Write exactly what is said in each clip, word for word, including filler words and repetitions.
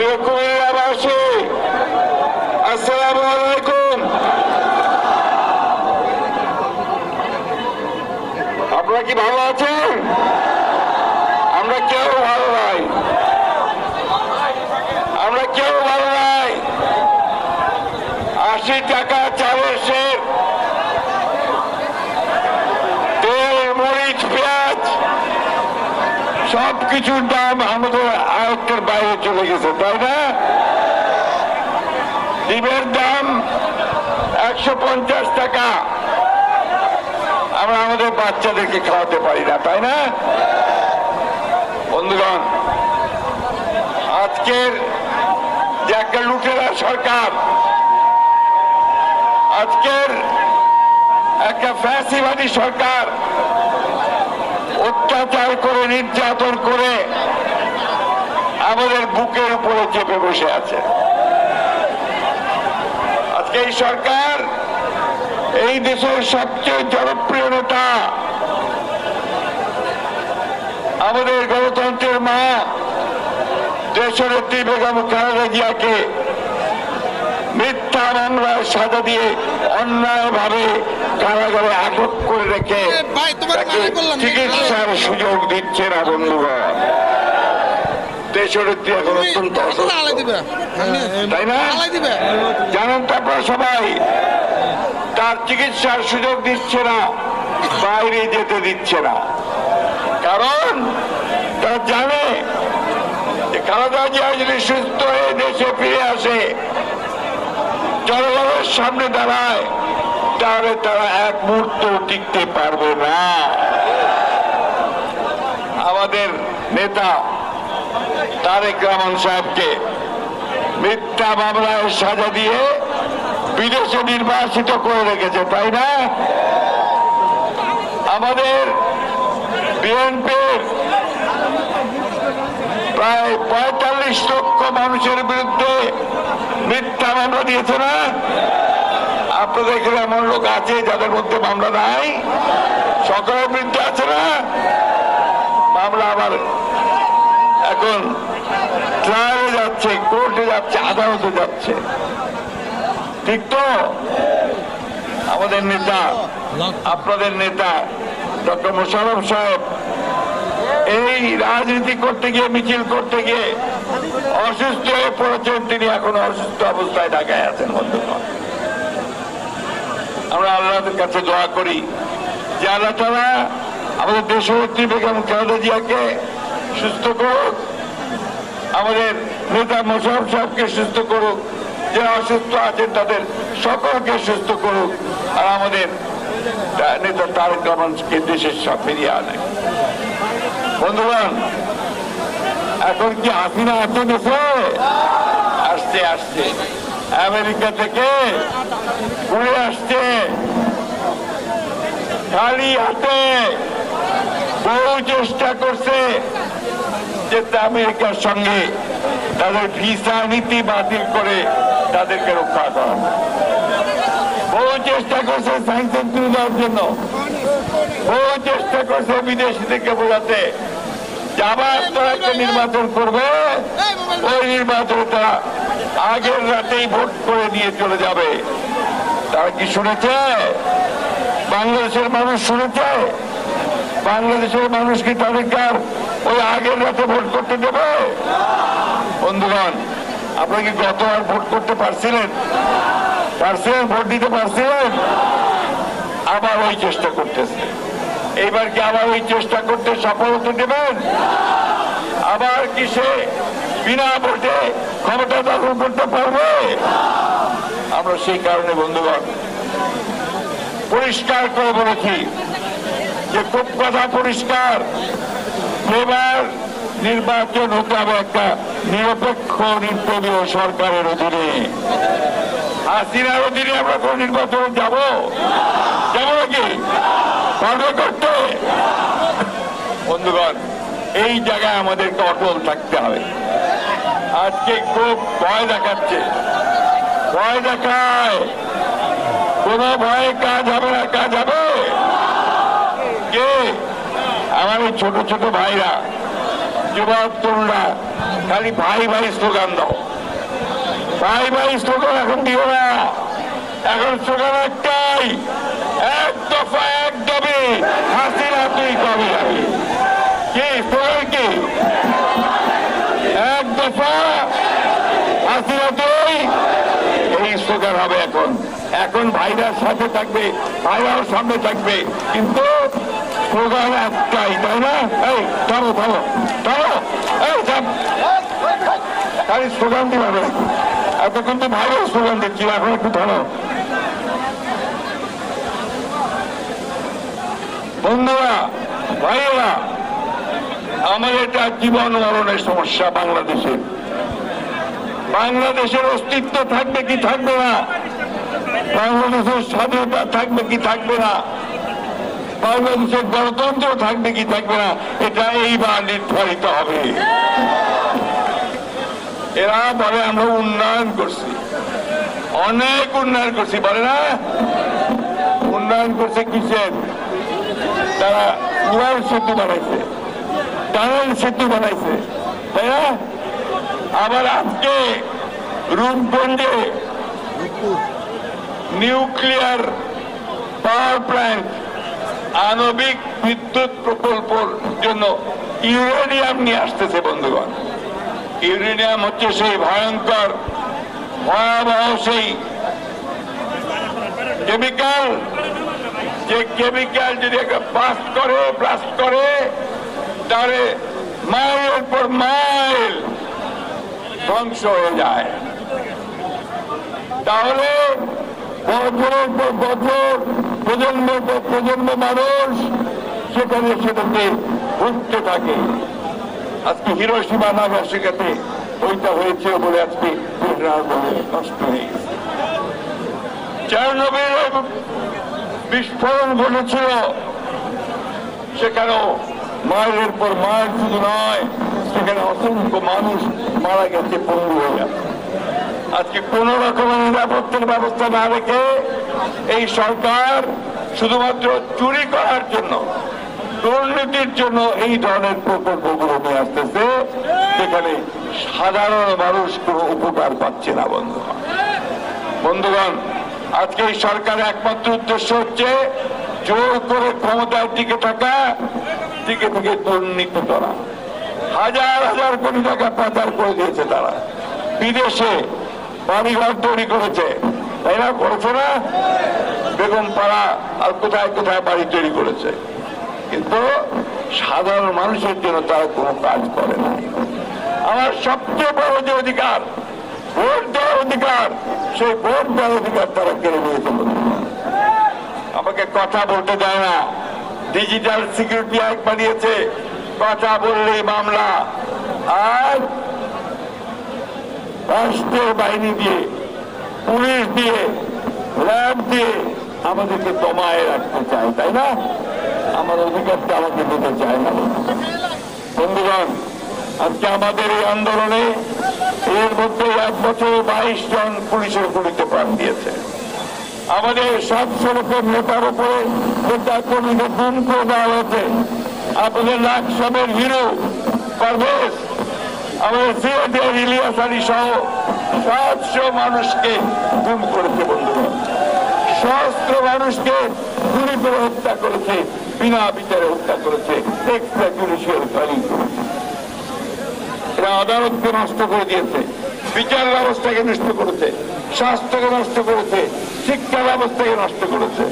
Rukui Abashi. Assalamualaikum. আপনারা কি ভালো আছেন? আমরা কেউ ভালো নাই, আমরা কেউ ভালো নাই। আশি টাকা চালের শেষ, তেল, মরিচ, পেঁয়াজ সবকিছুর দাম আমাদের আয়ত্তের বাইরে চলে গেছে, তাই না? ডিমের দাম একশো পঞ্চাশ টাকা, আমরা আমাদের বাচ্চাদেরকে খাওয়াতে পারি না, তাই না? বন্ধুগণ, আজকের যে একটা লুটেরা সরকার, আজকের একটা ফ্যাসিবাদী সরকার অত্যাচার করে, নির্যাতন করে আমাদের বুকের উপরে চেপে বসে আছে। আজকে এই সরকার, এই দেশের সবচেয়ে জনপ্রিয় নেতা, আমাদের গণতন্ত্রের মা দেশনেত্রী বেগম খালেদা জিয়াকে মিথ্যা মামলার সাজা দিয়ে অন্যায়ভাবে কারাগারে আটক করে রেখে চিকিৎসার সুযোগ দিচ্ছে না। বন্ধুরা, দেশনেত্রী এখন অত্যন্ত তাই না, জানেন? তারপর সবাই তার চিকিৎসার সুযোগ দিচ্ছে না, বাইরে যেতে দিচ্ছে না, কারণ তারা জানে খালেদা জিয়া যদি সুস্থ হয়ে দেশে ফিরে আসে, জনগণের সামনে দাঁড়ায়, তাহলে তারা এক মুহূর্ত টিকতে পারবে না। আমাদের নেতা তারেক রহমান সাহেবকে মিথ্যা মামলায় সাজা দিয়ে বিদেশে নির্বাসিত করে রেখেছে, তাই না? আমাদের বিএনপির প্রায় পঁয়তাল্লিশ লক্ষ মানুষের বিরুদ্ধে মিথ্যা মামলা দিয়েছে না? আপনাদের এখানে এমন লোক আছে যাদের মধ্যে মামলা নাই? সকলের বিরুদ্ধে আছে না মামলা? আবার এখন ট্রায়ালে যাচ্ছে, কোর্টে যাচ্ছে, আদালতে যাচ্ছে, ঠিক তো? আমাদের নেতা, আপনাদের নেতা ডক্টর মোশাররফ সাহেব এই রাজনীতি করতে গিয়ে, মিছিল করতে গিয়ে অসুস্থ হয়ে পড়েছেন। তিনি এখন অসুস্থ অবস্থায় ঢাকায় আছেন। বন্ধুগণ, আমরা আল্লাহর কাছে দোয়া করি যে আল্লাহ তাআলা আমাদের দেশনেত্রী বেগম খালেদা জিয়াকে সুস্থ করুক, আমাদের নেতা মোশাররফ সাহেবকে সুস্থ করুক, যারা অসুস্থ আছেন তাদের সকলকে সুস্থ করুক, আর আমাদের নেতা তারেক রহমানকে দেশের সব ফিরিয়ে আনে। বন্ধুগণ, এখন কি হাসিনা আসতে দেশে? আসতে আসতে আমেরিকা থেকে ঘুরে আসছে, খালি হাতে। বহু চেষ্টা করছে যে আমেরিকার সঙ্গে তাদের ভিসা নীতি বাতিল করে তাদেরকে রক্ষা করা। বহু চেষ্টা করছে স্যাংশন তুলে দেওয়ার জন্য, বহু চেষ্টা করছে বিদেশিদেরকে বোঝাতে যে আবার তারা একটা নির্বাচন করবে, ওই নির্বাচনে তারা আগের রাতেই ভোট করে নিয়ে চলে যাবে। তারা কি শুনেছে? বাংলাদেশের মানুষ শুনেছে? বাংলাদেশের মানুষ কি তাদেরকে ওই আগের রাতে ভোট করতে দেবে? বন্ধুগণ, আপনারা কি গতবার ভোট করতে পারছিলেন? পারছিলেন? ভোট দিতে পারছিলেন? আবার ওই চেষ্টা করতেছে। এইবার কি আবার ওই চেষ্টা করতে সফল হতে দেবেন? আবার কি সে বিনা ভোটে ক্ষমতা দখল করতে পারবে? আমরা সেই কারণে বন্ধুগণ পরিষ্কার করে বলেছি যে খুব কথা পরিষ্কার, এবার নির্বাচন হতে হবে একটা নিরপেক্ষ নির্দলীয় সরকারের অধীনে। হাসিনার অধীনে আমরা কোন নির্বাচনে যাব? যাবো নাকি? পারবে করতে? বন্ধুগণ, এই জায়গায় আমাদেরকে অটল থাকতে হবে। আজকে খুব ভয় দেখাচ্ছে, ভয় দেখায়। কোন ভয়ে কাজ হবে না, কাজ হবে। কে আমার ছোট ছোট ভাইরা যুবক তোমরা খালি ভাই ভাই স্লোগান দাও, ভাই ভাই স্লোগান এখন দিও না, এখন স্লোগান একটাই, এক দফা এক দাবি, হাসিনা তুই কবে যাবি। কি স্লোগান? কি এক দফা হাসিনা তুই, এই স্লোগান হবে এখন। এখন ভাইরার সাথে থাকবে, ভাইরার সামনে থাকবে, কিন্তু স্লোগান একটাই, তাই না? এই ধরো ধরো ধরো এই খালি স্লোগান দিবে এত, কিন্তু ভাইরার স্লোগান দিচ্ছি এখন, একটু ধরো বন্ধুরা ভাইয়েরা। আমার এটা জীবন মরণের সমস্যা বাংলাদেশে। বাংলাদেশের অস্তিত্ব থাকবে কি থাকবে না, বাংলাদেশের স্বাধীনতা থাকবে কি থাকবে না, বাংলাদেশের গণতন্ত্র থাকবে কি থাকবে না, এটা এইবার নির্ধারিত হবে। এরা বলে আমরা উন্নয়ন করছি, অনেক উন্নয়ন করছি, বলে না? উন্নয়ন করছে কিসের? তারা উড়ান সেতু বানাইছে, টানেল সেতু বানাইছে, তাই না? আবার আজকে রূপগঞ্জে নিউক্লিয়ার পাওয়ার প্ল্যান্ট, আণবিক বিদ্যুৎ প্রকল্পের জন্য ইউরেনিয়াম নিয়ে আসতেছে। বন্ধুগণ, ইউরেনিয়াম হচ্ছে সেই ভয়ঙ্কর ভয়াবহ সেই কেমিক্যাল, যে কেমিক্যাল যদি ব্লাস্ট করে ব্লাস্ট করে তাহলে মাইলের পর মাইল ধ্বংস হয়ে যায়। তাহলে বছরের পর বছর, প্রজন্মের পর প্রজন্ম মানুষ সেখানে সেটাকে ভুগতে থাকে। আজকে হিরোশিমা নাগাসাকিতে ওইটা হয়েছে বলে আজকে নষ্ট হয়ে গেছে। চেরনোবিলের বিস্ফোরণ ঘটেছিল, সেখানেও মায়ের পর মায়ের শুধু নয়, সেখানে অসংখ্য মানুষ মারা গেছে, পঙ্গু হয়ে গেছে। আজকে কোন রকমের নিরাপত্তার ব্যবস্থা না রেখে এই সরকার শুধুমাত্র চুরি করার জন্য, দুর্নীতির জন্য এই ধরনের প্রকল্পগুলো নিয়ে আসতেছে, যেখানে সাধারণ মানুষ কোনো উপকার পাচ্ছে না। বন্ধুগণ বন্ধুগণ আজকে এই সরকারের একমাত্র উদ্দেশ্য হচ্ছে জোর করে ক্ষমতার দিকে থাকা, দিকে দিকে দুর্নীতি করা। হাজার হাজার কোটি টাকা পাচার করে দিয়েছে তারা, বিদেশে বাড়িঘর তৈরি করেছে, তাই না? করেছে না? বেগম পাড়া আর কোথায় কোথায় বাড়ি তৈরি করেছে, কিন্তু সাধারণ মানুষের জন্য তারা কোনো কাজ করে না। আমার সবচেয়ে বড় যে অধিকার, ভোট দেওয়ার অধিকার, সেই ভোট দেওয়ার অধিকার তারা কেড়ে নিয়েছে। আমাকে কথা বলতে দেয় না, ডিজিটাল সিকিউরিটি অ্যাক্ট বানিয়েছে, কথা বললেই মামলা। আর রাষ্ট্রের বাহিনী দিয়ে, পুলিশ দিয়ে, র্যাব দিয়ে আমাদেরকে দমায় রাখতে চায়, তাই না? আমার অধিকারটা আমাকে দিতে চায় না। বন্ধুগণ, আজকে আমাদের এই আন্দোলনে এর মধ্যে এক বছরে বাইশ জন পুলিশের গুলিতে প্রাণ দিয়েছে। আমাদের সব সড়কের নেতার উপরে নেতা কর্মীকে গুম করে দেওয়া হয়েছে। আপনাদের লাখ সবের হিরো পারভেজ, আমাদের সিআইডির ইলিয়াস আলী সহ সাতশো মানুষকে গুম করেছে। বন্ধুগণ, সহস্র মানুষকে গুলি করে হত্যা করেছে, বিনা বিচারে হত্যা করেছে, এক্সট্রা জুডিশিয়াল ফাইলিং করেছে। এরা আদালতকে নষ্ট করে দিয়েছে, বিচার ব্যবস্থাকে নষ্ট করেছে, স্বাস্থ্যকে নষ্ট করেছে, শিক্ষা ব্যবস্থাকে নষ্ট করেছে।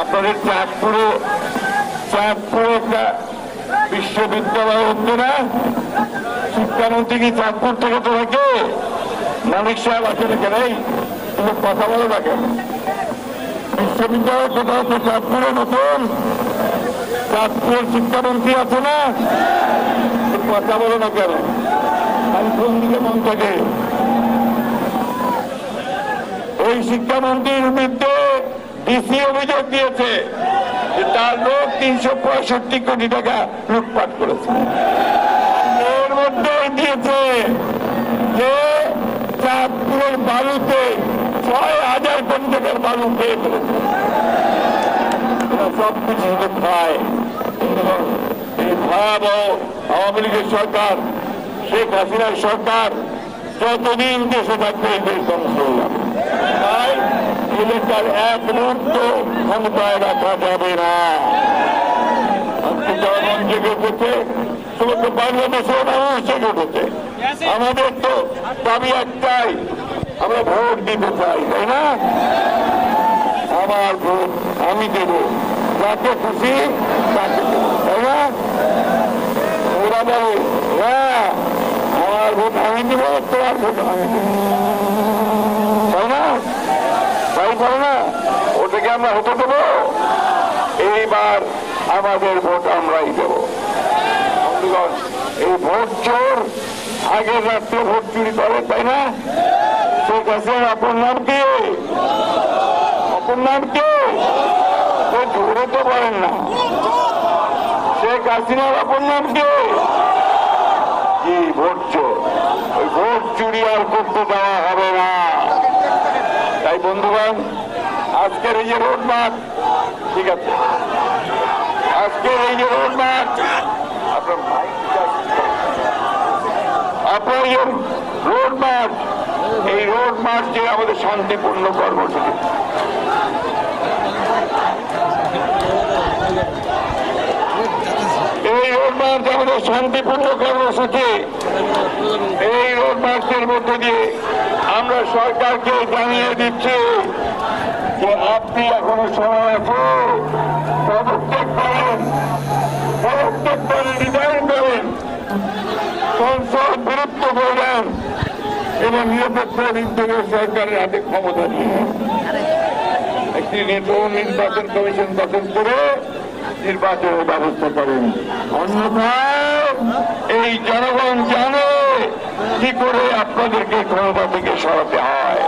আপনাদের চাঁদপুরে চাঁদপুরে একটা বিশ্ববিদ্যালয় হচ্ছে না? শিক্ষামন্ত্রী কি চাঁদপুর থেকে তো থাকে? মানিক সাহেব আছে না? কেন তুমি কথা বলো না কেন? বিশ্ববিদ্যালয় কোথাও তো চাঁদপুরে নতুন, চাঁদপুর শিক্ষামন্ত্রী আছে না? কথা বলো না কেন? আমি কোন দিকে মন থাকে? ওই শিক্ষামন্ত্রীর বিরুদ্ধে ডিসি অভিযোগ দিয়েছে যে তার লোক তিনশো পঁয়ষট্টি কোটি টাকা লুটপাট করেছে। এর মধ্যে দিয়েছে যে চাঁদপুরের বালুতে ছয় হাজার কোটি টাকার বালু পেয়ে ফেলেছে। সব কিছু ভয়াবহ আওয়ামী লীগের সরকার, শেখ হাসিনার সরকার যতদিন দেশে থাকবে দেশ ধ্বংস হয়ে যাবে। তাই এলাকার এক মুহূর্ত ক্ষমতায় রাখা যাবে না। জেগে উঠেছে শুধু বাংলাদেশে, মানুষ জেগে উঠেছে। আমাদের তো দাবি একটাই, আমরা ভোট দিতে চাই, তাই না? আমার ভোট আমি দেব, যাকে খুশি তাকে দেব, তাই না? ওরা বলে না আমার ভোট আমি দেব, তোমার ভোট আমি দেব, তাই না? তাই করে না, ওটাকে আমরা হতে দেবো? এইবার আমাদের ভোট আমরাই দেব। এই ভোট চোর আগের রাত্রে ভোট চুরি করে, তাই না? শেখ হাসিনার অপর নাম কি? অপর নাম কি? ধরে তো বলেন না। শেখ হাসিনার অপর নাম কি? ভোট চোর। ওই ভোট চুরি আর করতে দেওয়া হবে না। তাই বন্ধুগণ, আজকের এই যে রোড মার্চ, ঠিক আছে, আজকের এই যে রোড মার্চ, আপনার রোড মার্চ, এই রোড মার্চে আমাদের শান্তিপূর্ণ কর্মসূচি, এই রোড মার্চ আমাদের শান্তিপূর্ণ কর্মসূচি। এই রোড মার্চের মধ্যে দিয়ে আমরা সরকারকে জানিয়ে দিচ্ছি যে আপনি এখনো সময় আছে, পদক্ষেপ করেন, পদক্ষেপ করে ডিজাইন করেন, সংসদ বিলুপ্ত করেন এবং নিরপেক্ষ নির্দলীয় সরকারের হাতে ক্ষমতা নিয়ে একটি নির্বাচন কমিশন গঠন করে নির্বাচনের ব্যবস্থা করেন। অন্যথায় এই জনগণ জানে কি করে আপনাদেরকে ক্ষমতা থেকে সরাতে হয়।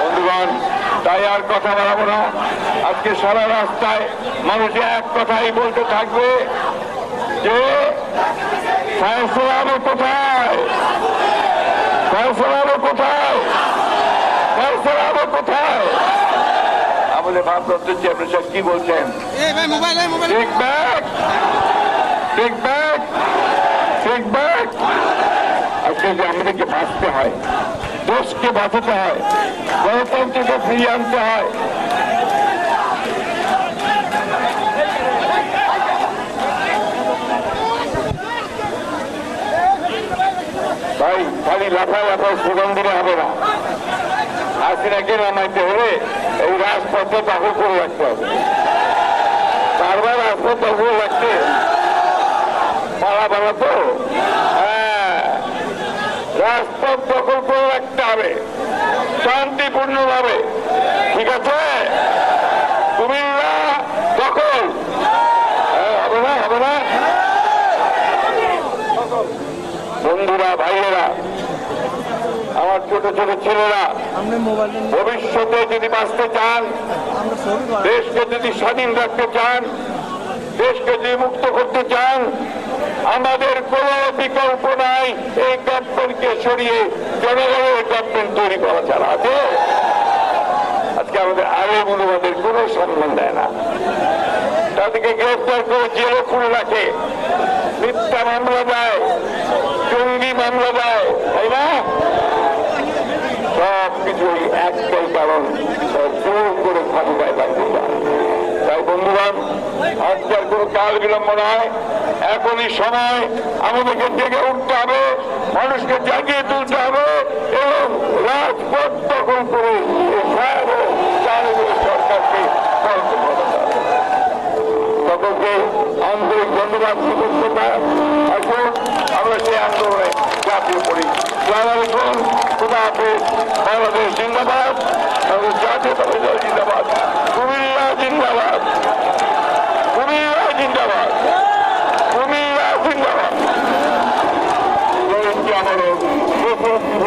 বন্ধুগণ, তাই আর কথা বাড়াবো না। আজকে সারা রাস্তায় মানুষ এক কথাই বলতে থাকবে যে ফয়সালাও কোথায়, ফয়সালাও কোথায়, ফয়সালাও কোথায়। আমাদের ভারপ্রাপ্ত চেয়ারম্যান সাহেব কি বলছেন? Take back, take back, take back. আজকে যে আমাদেরকে বাঁচতে হয়, দেশকে বাঁচাতে হয়, গণতন্ত্রকে ফিরিয়ে আনতে হয়, তাই খালি লাফায় লাফায় স্লোগান দিলে হবে না। হাসিনাকে নামাইতে হলে এই রাজপথে দখল করে রাখতে হবে। বারবার রাজপথ দখল রাখতে পাড়া বাড়া তো হ্যাঁ, রাজপথ দখল করে রাখতে হবে শান্তিপূর্ণ ভাবে, ঠিক আছে? কুমিল্লা দখল হবে না, হবে না। বন্ধুরা, ভাইয়েরা, আমার ছোট ছোট ছেলেরা, ভবিষ্যতে যদি বাঁচতে চান, দেশকে যদি স্বাধীন রাখতে চান, দেশকে যদি মুক্ত করতে চান, আমাদের কোন বিকল্প নাই এই গভর্নমেন্টকে সরিয়ে জনগণের গভর্নমেন্ট তৈরি করা ছাড়া। আছে আজকে আমাদের আগে মূল্যবাদের কোন সম্মান দেয় না, তাদেরকে গ্রেফতার করে জেলে খুলে রাখে, মিথ্যা মামলা দেয়, জঙ্গি মামলা দেয়, তাই না? সব কিছুই একটাই কারণ, জোর করে ক্ষমতায় থাকতে চায়। তাই বন্ধুগণ, আজকাল কোনো কাল বিলম্ব নয়, এখনই সময়। আমাদেরকে জেগে উঠতে হবে, মানুষকে জাগিয়ে তুলতে হবে এবং রাজপথ দখল করে সরকারকে সকলকে আন্তরিক ধন্যবাদ করতে পারে। এখন আমরা সেই আন্দোলনে জাতীয় করি। সালামালাইকুম, খুদা হাফেজ, বাংলাদেশ জিন্দাবাদ, বাংলাদেশ জাতীয় দল জিন্দাবাদ, কুমিল্লা জিন্দাবাদ, কুমিল্লা জিন্দাবাদ, কুমিল্লা জিন্দাবাদ।